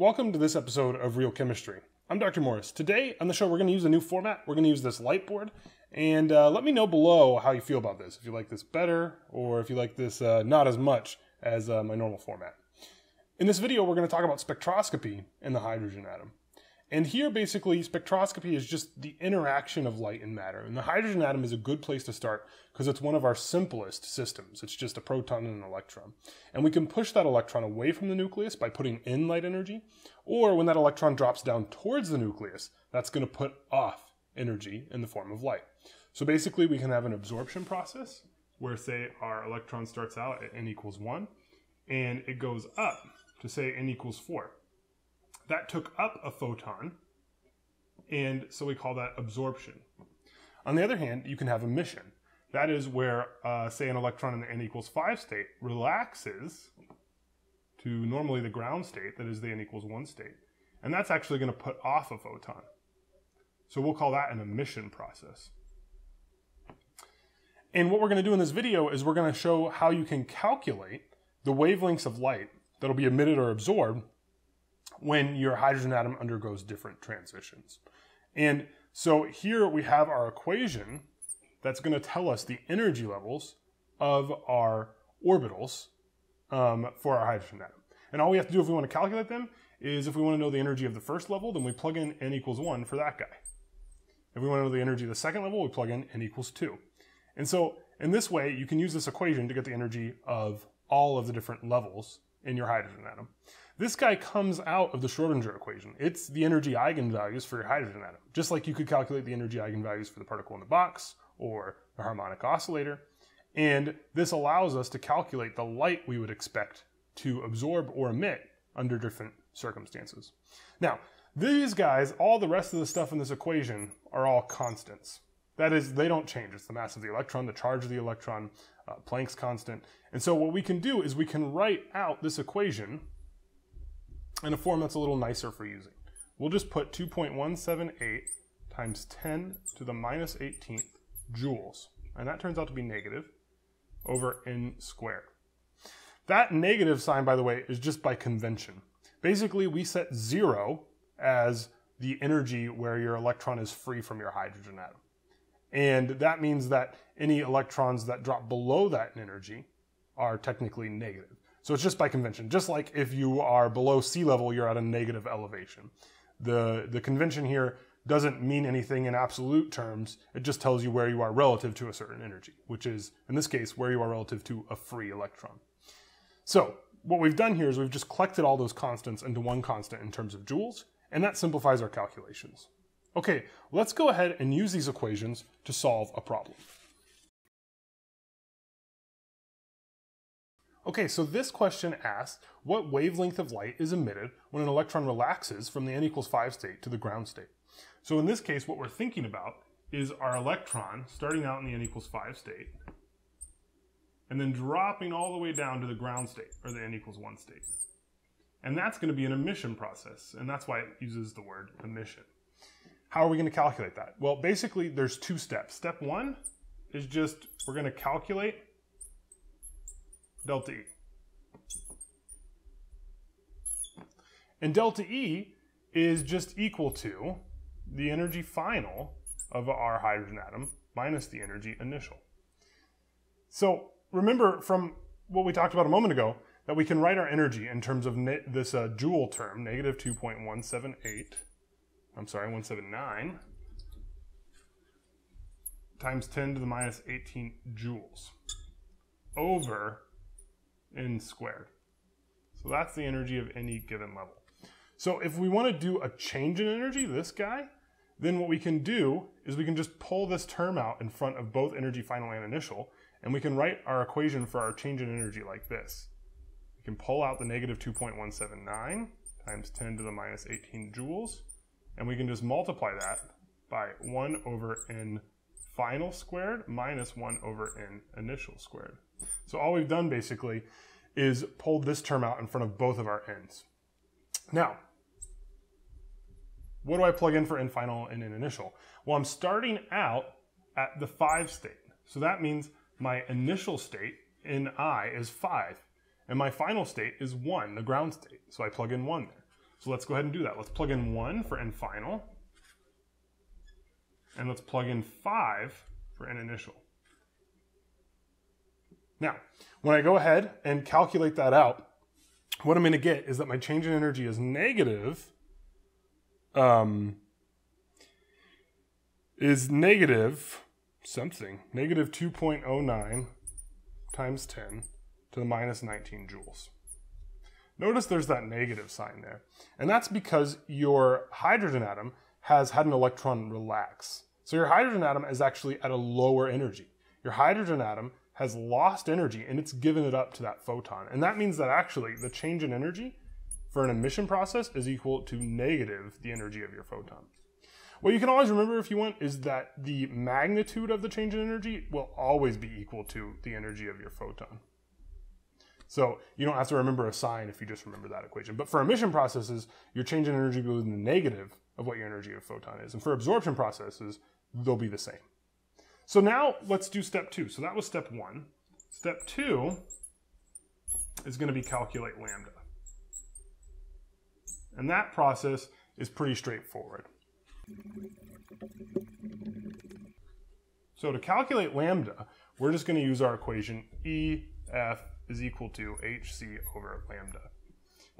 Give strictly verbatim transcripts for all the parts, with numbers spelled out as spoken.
Welcome to this episode of Real Chemistry. I'm Doctor Morris. Today on the show, we're going to use a new format. We're going to use this light board. And uh, let me know below how you feel about this. If you like this better, or if you like this uh, not as much as uh, my normal format. In this video, we're going to talk about spectroscopy and the hydrogen atom. And here, basically, spectroscopy is just the interaction of light and matter. And the hydrogen atom is a good place to start because it's one of our simplest systems. It's just a proton and an electron. And we can push that electron away from the nucleus by putting in light energy. Or when that electron drops down towards the nucleus, that's going to put off energy in the form of light. So basically, we can have an absorption process where, say, our electron starts out at n equals one, and it goes up to, say, n equals four. That took up a photon, and so we call that absorption. On the other hand, you can have emission. That is where, uh, say, an electron in the n equals five state relaxes to normally the ground state, that is the n equals one state, and that's actually going to put off a photon. So we'll call that an emission process. And what we're going to do in this video is we're going to show how you can calculate the wavelengths of light that'll be emitted or absorbed when your hydrogen atom undergoes different transitions. And so here we have our equation that's going to tell us the energy levels of our orbitals um, for our hydrogen atom. And all we have to do if we want to calculate them is if we want to know the energy of the first level, then we plug in n equals one for that guy. If we want to know the energy of the second level, we plug in n equals two. And so in this way, you can use this equation to get the energy of all of the different levels in your hydrogen atom. This guy comes out of the Schrödinger equation. It's the energy eigenvalues for your hydrogen atom. Just like you could calculate the energy eigenvalues for the particle in the box or the harmonic oscillator. And this allows us to calculate the light we would expect to absorb or emit under different circumstances. Now, these guys, all the rest of the stuff in this equation are all constants. That is, they don't change. It's the mass of the electron, the charge of the electron, uh, Planck's constant. And so what we can do is we can write out this equation in a form that's a little nicer for using. We'll just put two point one seven eight times ten to the minus eighteenth joules. And that turns out to be negative over n squared. That negative sign, by the way, is just by convention. Basically, we set zero as the energy where your electron is free from your hydrogen atom. And that means that any electrons that drop below that in energy are technically negative. So it's just by convention. Just like if you are below sea level, you're at a negative elevation. The, the convention here doesn't mean anything in absolute terms. It just tells you where you are relative to a certain energy, which is, in this case, where you are relative to a free electron. So what we've done here is we've just collected all those constants into one constant in terms of joules, and that simplifies our calculations. Okay, let's go ahead and use these equations to solve a problem. Okay, so this question asks, what wavelength of light is emitted when an electron relaxes from the n equals five state to the ground state? So in this case, what we're thinking about is our electron starting out in the n equals five state, and then dropping all the way down to the ground state, or the n equals one state. And that's going to be an emission process, and that's why it uses the word emission. How are we going to calculate that? Well, basically, there's two steps. Step one is just, we're going to calculate delta E. And delta E is just equal to the energy final of our hydrogen atom minus the energy initial. So remember from what we talked about a moment ago, that we can write our energy in terms of this uh, joule term, negative two point one seven eight. I'm sorry, one seventy-nine times ten to the minus eighteen joules over n squared. So that's the energy of any given level. So if we want to do a change in energy, this guy, then what we can do is we can just pull this term out in front of both energy final and initial, and we can write our equation for our change in energy like this. We can pull out the negative two point one seven nine times ten to the minus eighteen joules, and we can just multiply that by one over n final squared minus one over n initial squared. So all we've done basically is pulled this term out in front of both of our n's. Now, what do I plug in for n final and n initial? Well, I'm starting out at the five state. So that means my initial state, ni, is five, and my final state is one, the ground state. So I plug in one there. So let's go ahead and do that. Let's plug in one for n final, and let's plug in five for n initial. Now, when I go ahead and calculate that out, what I'm going to get is that my change in energy is negative, um, is negative something, negative two point zero nine times ten to the minus nineteen joules. Notice there's that negative sign there. And that's because your hydrogen atom has had an electron relax. So your hydrogen atom is actually at a lower energy. Your hydrogen atom has lost energy and it's given it up to that photon. And that means that actually the change in energy for an emission process is equal to negative the energy of your photon. What you can always remember if you want is that the magnitude of the change in energy will always be equal to the energy of your photon. So you don't have to remember a sign if you just remember that equation. But for emission processes, your change in energy will be the negative of what your energy of photon is. And for absorption processes, they'll be the same. So now let's do step two. So that was step one. Step two is going to be calculate lambda. And that process is pretty straightforward. So to calculate lambda, we're just going to use our equation E F is equal to H C over lambda.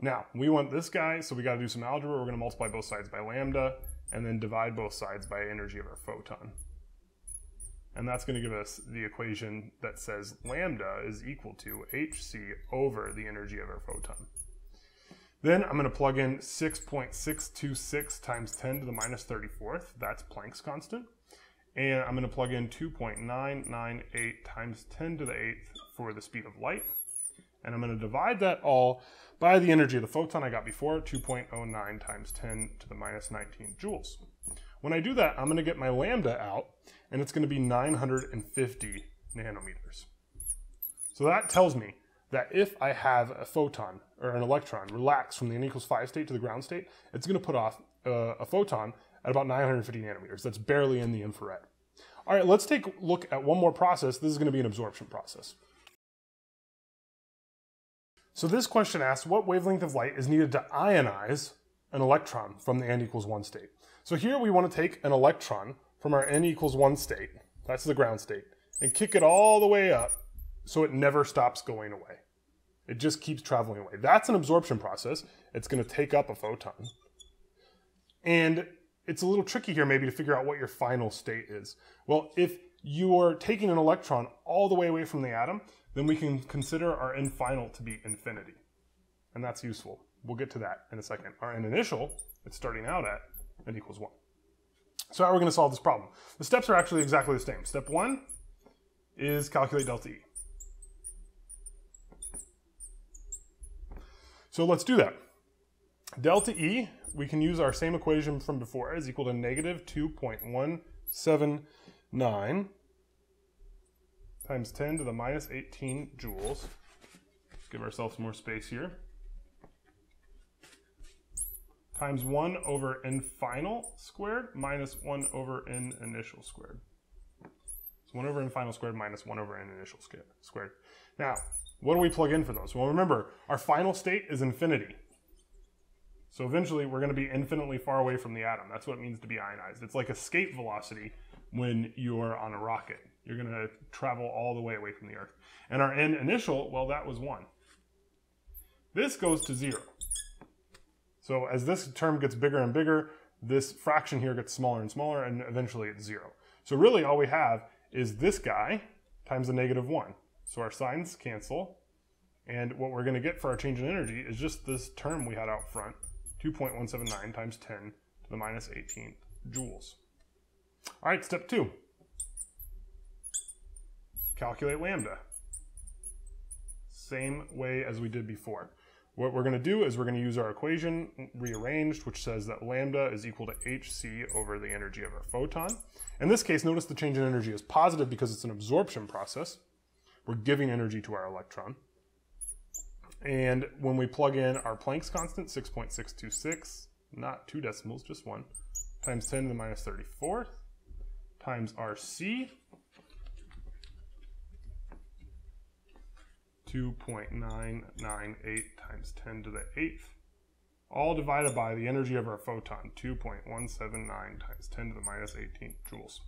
Now, we want this guy, so we gotta do some algebra. We're gonna multiply both sides by lambda and then divide both sides by energy of our photon. And that's gonna give us the equation that says lambda is equal to H C over the energy of our photon. Then I'm gonna plug in six point six two six times ten to the minus thirty-fourth, that's Planck's constant. And I'm gonna plug in two point nine nine eight times ten to the eighth for the speed of light. And I'm going to divide that all by the energy of the photon I got before, two point zero nine times ten to the minus nineteen joules. When I do that, I'm going to get my lambda out, and it's going to be nine hundred fifty nanometers. So that tells me that if I have a photon, or an electron, relax from the n equals five state to the ground state, it's going to put off uh, a photon at about nine hundred fifty nanometers. That's barely in the infrared. All right, let's take a look at one more process. This is going to be an absorption process. So this question asks, what wavelength of light is needed to ionize an electron from the n equals one state? So here we want to take an electron from our n equals one state, that's the ground state, and kick it all the way up so it never stops going away. It just keeps traveling away. That's an absorption process. It's going to take up a photon. And it's a little tricky here maybe to figure out what your final state is. Well, if you're taking an electron all the way away from the atom, then we can consider our n final to be infinity. And that's useful. We'll get to that in a second. Our n initial, it's starting out at n equals one. So how are we going to solve this problem? The steps are actually exactly the same. Step one is calculate delta E. So let's do that. Delta E, we can use our same equation from before, is equal to negative two point one seven nine times ten to the minus eighteen joules. Let's give ourselves more space here. Times one over n final squared minus one over n initial squared. So one over n final squared minus one over n initial squared. Now, what do we plug in for those? Well, remember, our final state is infinity. So eventually we're going to be infinitely far away from the atom. That's what it means to be ionized. It's like escape velocity when you're on a rocket. You're going to travel all the way away from the Earth. And our n initial, well, that was one. This goes to zero. So as this term gets bigger and bigger, this fraction here gets smaller and smaller, and eventually it's zero. So really all we have is this guy times the negative one. So our signs cancel. And what we're going to get for our change in energy is just this term we had out front, two point one seven nine times ten to the minus eighteen joules. All right, step two. Calculate lambda. Same way as we did before. What we're going to do is we're going to use our equation rearranged, which says that lambda is equal to H C over the energy of our photon. In this case, notice the change in energy is positive because it's an absorption process. We're giving energy to our electron. And when we plug in our Planck's constant, six point six two six, not two decimals, just one, times ten to the minus thirty-fourth, times our C, two point nine nine eight times ten to the eighth all divided by the energy of our photon, two point one seven nine times ten to the minus eighteen joules.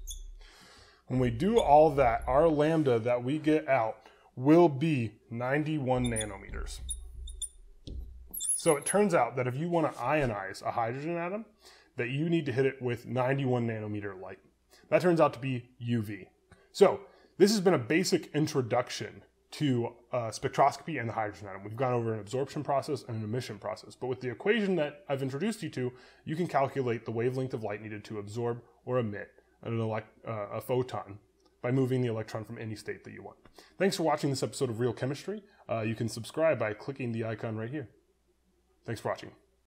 When we do all that, our lambda that we get out will be ninety-one nanometers. So it turns out that if you want to ionize a hydrogen atom, that you need to hit it with ninety-one nanometer light. That turns out to be U V. So this has been a basic introduction to uh, spectroscopy and the hydrogen atom. We've gone over an absorption process and an emission process, but with the equation that I've introduced you to, you can calculate the wavelength of light needed to absorb or emit an elect uh, a photon by moving the electron from any state that you want. Thanks for watching this episode of Real Chemistry. Uh, you can subscribe by clicking the icon right here. Thanks for watching.